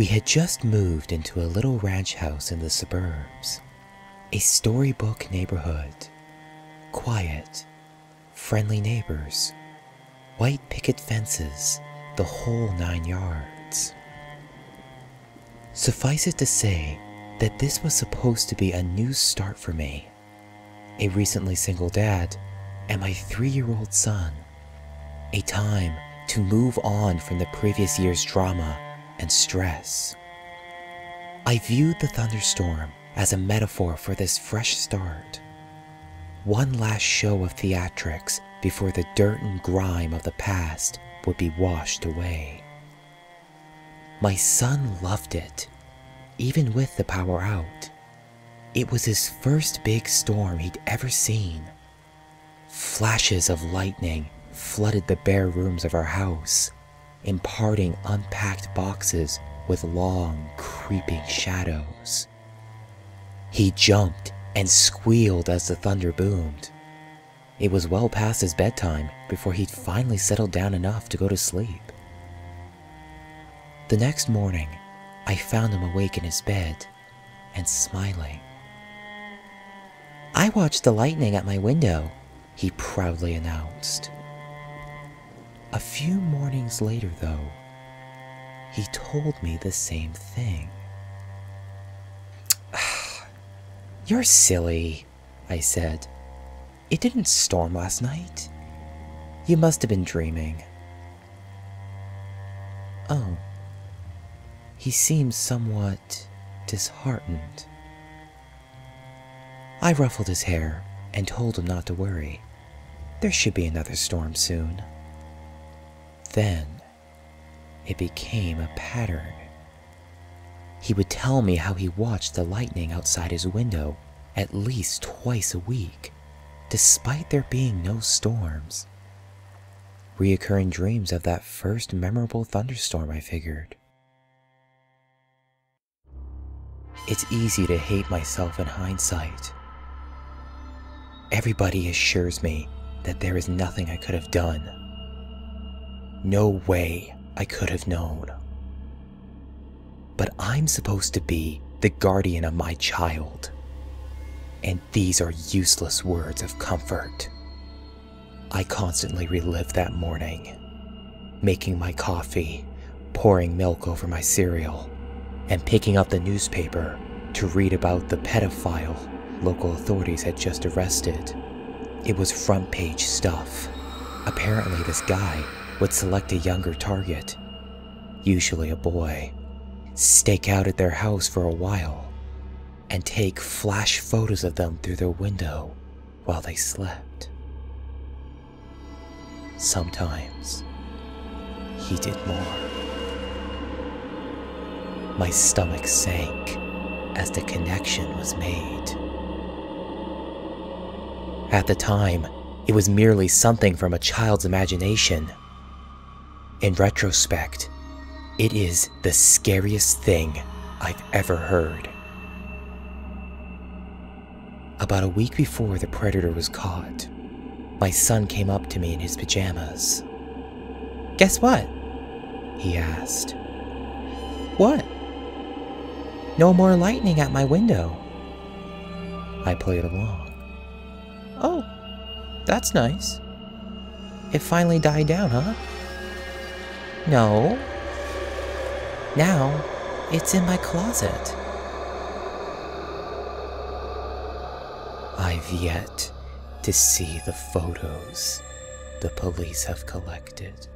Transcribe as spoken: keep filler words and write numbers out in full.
We had just moved into a little ranch house in the suburbs, a storybook neighborhood, quiet, friendly neighbors, white picket fences, the whole nine yards. Suffice it to say that this was supposed to be a new start for me, a recently single dad, and my three-year-old son, a time to move on from the previous year's drama and stress. I viewed the thunderstorm as a metaphor for this fresh start, one last show of theatrics before the dirt and grime of the past would be washed away. My son loved it, even with the power out. It was his first big storm he'd ever seen. Flashes of lightning flooded the bare rooms of our house, imparting unpacked boxes with long, creeping shadows. He jumped and squealed as the thunder boomed. It was well past his bedtime before he'd finally settled down enough to go to sleep. The next morning, I found him awake in his bed and smiling. "I watched the lightning at my window," he proudly announced. A few mornings later, though, he told me the same thing. "You're silly," I said. "It didn't storm last night. You must have been dreaming." Oh. He seemed somewhat disheartened. I ruffled his hair and told him not to worry. There should be another storm soon. Then, it became a pattern. He would tell me how he watched the lightning outside his window at least twice a week, despite there being no storms. Reoccurring dreams of that first memorable thunderstorm, I figured. It's easy to hate myself in hindsight. Everybody assures me that there is nothing I could have done. No way I could have known. But I'm supposed to be the guardian of my child, and these are useless words of comfort. I constantly relive that morning, making my coffee, pouring milk over my cereal, and picking up the newspaper to read about the pedophile local authorities had just arrested. It was front page stuff. Apparently this guy would select a younger target, usually a boy, stake out at their house for a while, and take flash photos of them through their window while they slept. Sometimes, he did more. My stomach sank as the connection was made. At the time, it was merely something from a child's imagination. In retrospect, it is the scariest thing I've ever heard. About a week before the predator was caught, my son came up to me in his pajamas. "Guess what?" he asked. "What?" "No more lightning at my window." I played along. "Oh, that's nice. It finally died down, huh?" "No. Now, it's in my closet." I've yet to see the photos the police have collected.